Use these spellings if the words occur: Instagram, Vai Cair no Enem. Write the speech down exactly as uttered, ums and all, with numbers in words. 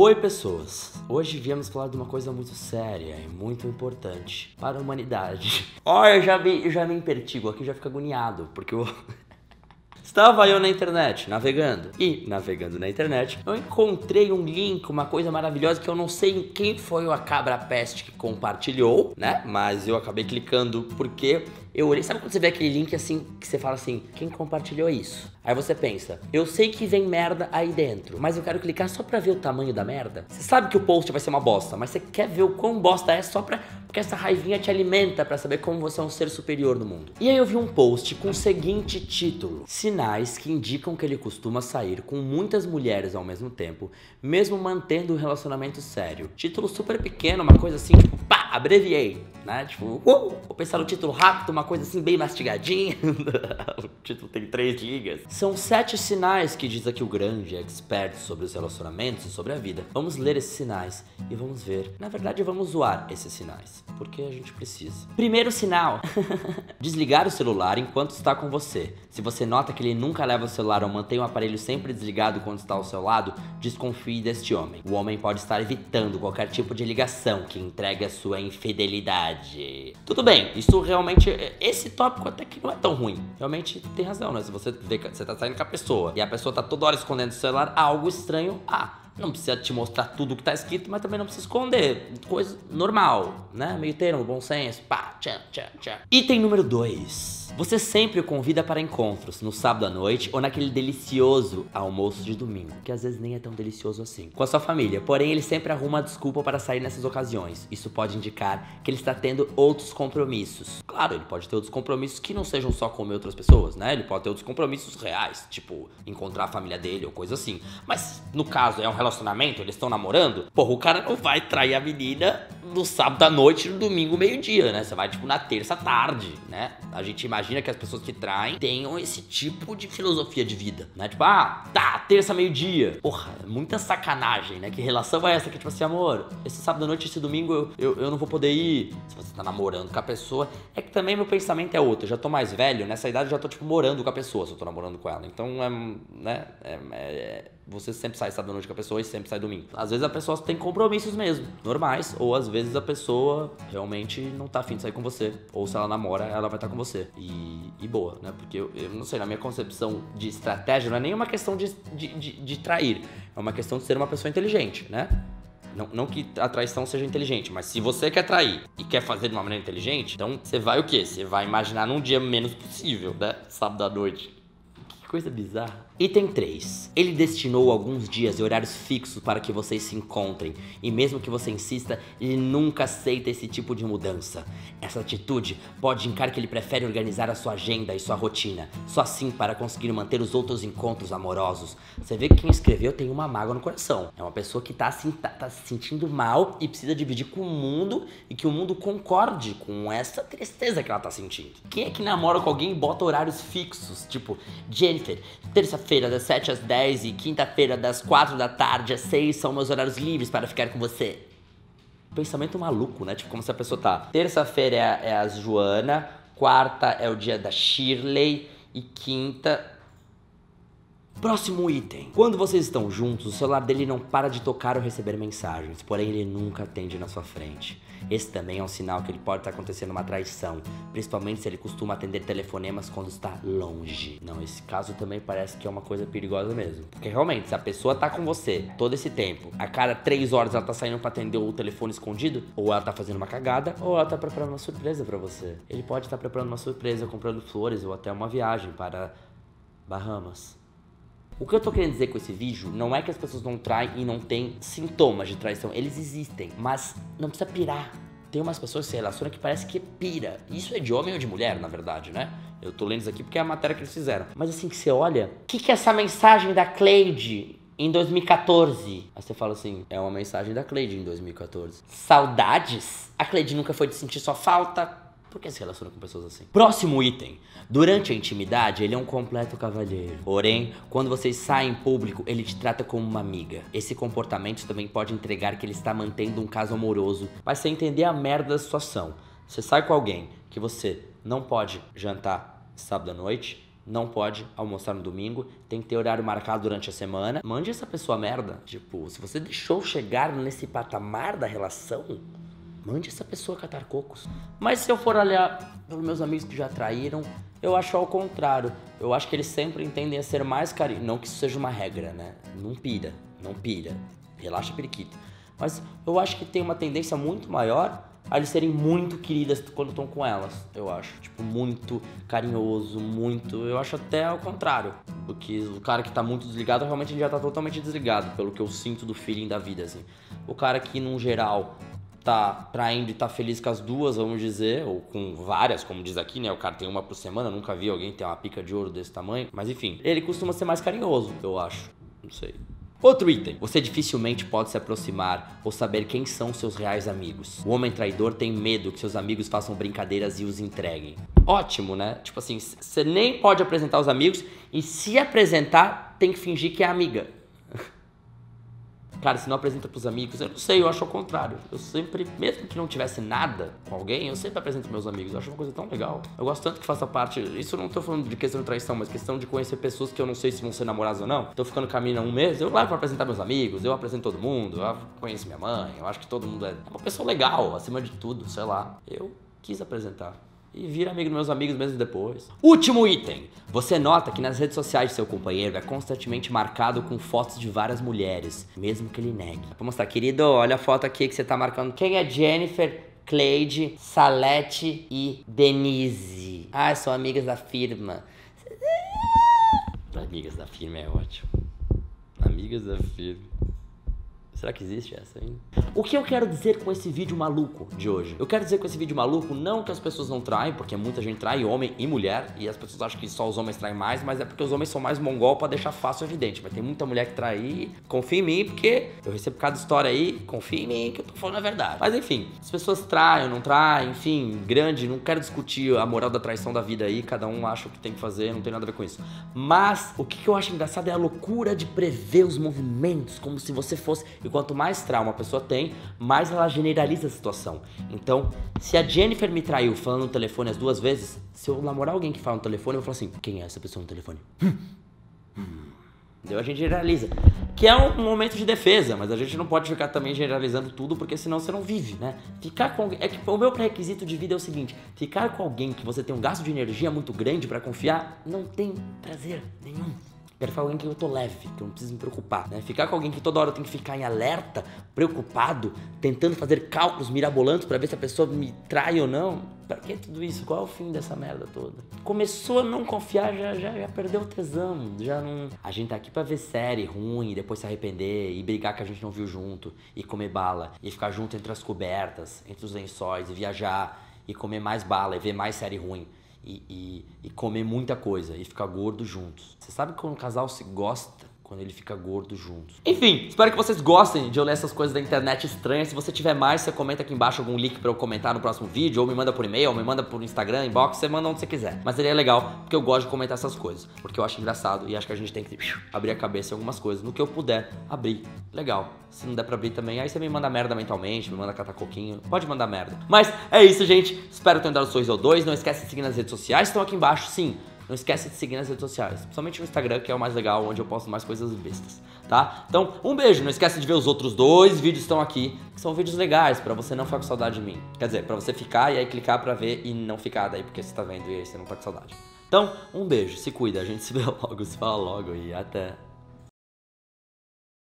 Oi pessoas, hoje viemos falar de uma coisa muito séria e muito importante para a humanidade. Ó, oh, eu já me, eu já me impertigo aqui, já fico agoniado, porque eu... Estava eu na internet, navegando, e navegando na internet, eu encontrei um link, uma coisa maravilhosa que eu não sei quem foi a cabra peste que compartilhou, né? Mas eu acabei clicando porque eu olhei, sabe quando você vê aquele link assim, que você fala assim, quem compartilhou isso? Aí você pensa, eu sei que vem merda aí dentro, mas eu quero clicar só pra ver o tamanho da merda. Você sabe que o post vai ser uma bosta, mas você quer ver o quão bosta é só pra... Porque essa raivinha te alimenta pra saber como você é um ser superior no mundo. E aí eu vi um post com o seguinte título: sinais que indicam que ele costuma sair com muitas mulheres ao mesmo tempo, mesmo mantendo um relacionamento sério. Título super pequeno, uma coisa assim, pá, abreviei, né? Tipo, uh, vou pensar no título rápido, uma coisa assim bem mastigadinha. O título tem três ligas. São sete sinais que diz aqui o grande expert sobre os relacionamentos e sobre a vida. Vamos ler esses sinais e vamos ver. Na verdade, vamos zoar esses sinais, porque a gente precisa. Primeiro sinal: desligar o celular enquanto está com você. Se você nota que ele nunca leva o celular ou mantém o aparelho sempre desligado quando está ao seu lado, desconfie deste homem. O homem pode estar evitando qualquer tipo de ligação que entregue a sua infidelidade. Tudo bem, isso realmente, esse tópico até que não é tão ruim. Realmente tem razão, né? Se você vê que você tá saindo com a pessoa e a pessoa tá toda hora escondendo o celular, algo estranho, ah... não precisa te mostrar tudo o que tá escrito, mas também não precisa esconder. Coisa normal, né? Meio termo, bom senso. Pá, tchan, tchan, tchan. Item número dois. Você sempre o convida para encontros, no sábado à noite ou naquele delicioso almoço de domingo, que às vezes nem é tão delicioso assim, com a sua família. Porém, ele sempre arruma desculpa para sair nessas ocasiões. Isso pode indicar que ele está tendo outros compromissos. Claro, ele pode ter outros compromissos que não sejam só comer outras pessoas, né? Ele pode ter outros compromissos reais, tipo encontrar a família dele ou coisa assim. Mas, no caso, é um relacionamento. Relacionamento, eles estão namorando, porra, o cara não vai trair a menina no sábado à noite, no domingo, meio-dia, né? Você vai, tipo, na terça à tarde, né? A gente imagina que as pessoas que traem tenham esse tipo de filosofia de vida, né? Tipo, ah, tá, terça, meio-dia. Porra, muita sacanagem, né? Que relação é essa que, tipo assim, amor, esse sábado à noite, esse domingo eu, eu, eu não vou poder ir. Se você tá namorando com a pessoa, é que também meu pensamento é outro. Eu já tô mais velho, nessa idade eu já tô, tipo, morando com a pessoa, se eu tô namorando com ela. Então, é, né? É... é, é... Você sempre sai sábado à noite com a pessoa e sempre sai domingo. Às vezes a pessoa tem compromissos mesmo, normais. Ou às vezes a pessoa realmente não tá afim de sair com você. Ou se ela namora, ela vai estar com você. E, e boa, né? Porque eu, eu não sei, na minha concepção de estratégia, não é nem uma questão de, de, de, de trair. É uma questão de ser uma pessoa inteligente, né? Não, não que a traição seja inteligente, mas se você quer trair e quer fazer de uma maneira inteligente, então você vai o quê? Você vai imaginar num dia menos possível, né? Sábado à noite. Coisa bizarra. Item três. Ele destinou alguns dias e horários fixos para que vocês se encontrem. E mesmo que você insista, ele nunca aceita esse tipo de mudança. Essa atitude pode indicar que ele prefere organizar a sua agenda e sua rotina. Só assim para conseguir manter os outros encontros amorosos. Você vê que quem escreveu tem uma mágoa no coração. É uma pessoa que tá, assim, tá, tá se sentindo mal e precisa dividir com o mundo. E que o mundo concorde com essa tristeza que ela tá sentindo. Quem é que namora com alguém e bota horários fixos? Tipo, Jenny, terça-feira das sete às dez e quinta-feira das quatro da tarde às seis são meus horários livres para ficar com você. Pensamento maluco, né? Tipo, como se a pessoa tá... Terça-feira é, é a Joana, quarta é o dia da Shirley e quinta... Próximo item. Quando vocês estão juntos, o celular dele não para de tocar ou receber mensagens, porém ele nunca atende na sua frente. Esse também é um sinal que ele pode estar acontecendo uma traição, principalmente se ele costuma atender telefonemas quando está longe. Não, esse caso também parece que é uma coisa perigosa mesmo. Porque realmente, se a pessoa tá com você todo esse tempo, a cada três horas ela tá saindo pra atender o telefone escondido, ou ela tá fazendo uma cagada, ou ela tá preparando uma surpresa pra você. Ele pode estar preparando uma surpresa, comprando flores ou até uma viagem para Bahamas. O que eu tô querendo dizer com esse vídeo não é que as pessoas não traem e não têm sintomas de traição. Eles existem, mas não precisa pirar. Tem umas pessoas que se relacionam que parece que pira. Isso é de homem ou de mulher, na verdade, né? Eu tô lendo isso aqui porque é a matéria que eles fizeram. Mas assim que você olha, o que que é essa mensagem da Cleide em dois mil e quatorze? Aí você fala assim, é uma mensagem da Cleide em dois mil e quatorze. Saudades? A Cleide nunca foi de sentir sua falta? Por que se relaciona com pessoas assim? Próximo item. Durante a intimidade, ele é um completo cavalheiro. Porém, quando vocês saem em público, ele te trata como uma amiga. Esse comportamento também pode entregar que ele está mantendo um caso amoroso, mas sem entender a merda da situação. Você sai com alguém que você não pode jantar sábado à noite, não pode almoçar no domingo, tem que ter horário marcado durante a semana. Mande essa pessoa merda. Tipo, se você deixou chegar nesse patamar da relação, mande essa pessoa catar cocos. Mas se eu for olhar pelos meus amigos que já traíram, eu acho ao contrário. Eu acho que eles sempre entendem a ser mais carinho. Não que isso seja uma regra, né? Não pira, não pira. Relaxa, periquito. Mas eu acho que tem uma tendência muito maior a eles serem muito queridas quando estão com elas, eu acho. Tipo, muito carinhoso, muito... Eu acho até ao contrário. Porque o cara que tá muito desligado, realmente ele já tá totalmente desligado, pelo que eu sinto do feeling da vida, assim. O cara que, num geral, tá traindo e tá feliz com as duas, vamos dizer, ou com várias, como diz aqui, né? O cara tem uma por semana, nunca vi alguém ter uma pica de ouro desse tamanho. Mas, enfim, ele costuma ser mais carinhoso, eu acho. Não sei. Outro item. Você dificilmente pode se aproximar ou saber quem são seus reais amigos. O homem traidor tem medo que seus amigos façam brincadeiras e os entreguem. Ótimo, né? Tipo assim, você nem pode apresentar os amigos e se apresentar tem que fingir que é amiga. Cara, se não apresenta pros amigos, eu não sei, eu acho ao contrário. Eu sempre, mesmo que não tivesse nada com alguém, eu sempre apresento pros meus amigos. Eu acho uma coisa tão legal. Eu gosto tanto que faça parte... Isso eu não tô falando de questão de traição, mas questão de conhecer pessoas que eu não sei se vão ser namoradas ou não. Tô ficando com a mina há um mês, eu levo pra apresentar meus amigos, eu apresento todo mundo, eu conheço minha mãe, eu acho que todo mundo é uma pessoa legal, acima de tudo, sei lá. Eu quis apresentar. E vira amigo dos meus amigos mesmo depois. Último item. Você nota que nas redes sociais de seu companheiro é constantemente marcado com fotos de várias mulheres, mesmo que ele negue. Vou mostrar, querido, olha a foto aqui que você tá marcando. Quem é Jennifer, Cleide, Salete e Denise? Ah, são amigas da firma. Amigas da firma é ótimo. Amigas da firma. Será que existe essa ainda? O que eu quero dizer com esse vídeo maluco de hoje? Eu quero dizer com esse vídeo maluco não que as pessoas não traem, porque muita gente trai, homem e mulher, e as pessoas acham que só os homens traem mais, mas é porque os homens são mais mongol pra deixar fácil evidente. Mas tem muita mulher que trai, confia em mim, porque eu recebo cada história aí, confia em mim que eu tô falando a verdade. Mas enfim, as pessoas traem ou não traem, enfim, grande, não quero discutir a moral da traição da vida aí, cada um acha o que tem que fazer, não tem nada a ver com isso. Mas o que eu acho engraçado é a loucura de prever os movimentos, como se você fosse... E quanto mais trauma a pessoa tem, mais ela generaliza a situação. Então, se a Jennifer me traiu falando no telefone as duas vezes, se eu namorar alguém que fala no telefone, eu vou falar assim, quem é essa pessoa no telefone? Entendeu? A gente generaliza. Que é um momento de defesa, mas a gente não pode ficar também generalizando tudo, porque senão você não vive, né? Ficar com alguém... É que o meu pré-requisito de vida é o seguinte, ficar com alguém que você tem um gasto de energia muito grande pra confiar, não tem prazer nenhum. Quero ficar com alguém que eu tô leve, que eu não preciso me preocupar, né? Ficar com alguém que toda hora eu tenho que ficar em alerta, preocupado, tentando fazer cálculos mirabolantes pra ver se a pessoa me trai ou não. Pra que tudo isso? Qual é o fim dessa merda toda? Começou a não confiar, já, já, já perdeu o tesão, já não... A gente tá aqui pra ver série ruim, e depois se arrepender, e brigar que a gente não viu junto, e comer bala, e ficar junto entre as cobertas, entre os lençóis, e viajar, e comer mais bala, e ver mais série ruim. E, e, e comer muita coisa e ficar gordo juntos. Você sabe que um casal se gosta quando ele fica gordo juntos. Enfim, espero que vocês gostem de eu ler essas coisas da internet estranhas. Se você tiver mais, você comenta aqui embaixo algum link pra eu comentar no próximo vídeo, ou me manda por e-mail, ou me manda por Instagram, inbox, você manda onde você quiser. Mas seria legal, porque eu gosto de comentar essas coisas, porque eu acho engraçado e acho que a gente tem que abrir a cabeça em algumas coisas. No que eu puder, abrir. Legal. Se não der pra abrir também, aí você me manda merda mentalmente, me manda catar coquinho, pode mandar merda. Mas é isso, gente. Espero ter dado um sorriso ou dois. Não esquece de seguir nas redes sociais, estão aqui embaixo, sim. Não esquece de seguir nas redes sociais, principalmente no Instagram, que é o mais legal, onde eu posto mais coisas bestas, tá? Então, um beijo, não esquece de ver os outros dois vídeos que estão aqui, que são vídeos legais, pra você não ficar com saudade de mim. Quer dizer, pra você ficar e aí clicar pra ver e não ficar daí, porque você tá vendo e aí você não tá com saudade. Então, um beijo, se cuida, a gente se vê logo, se fala logo e até...